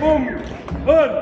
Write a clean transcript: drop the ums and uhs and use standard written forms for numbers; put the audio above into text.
Boom! One!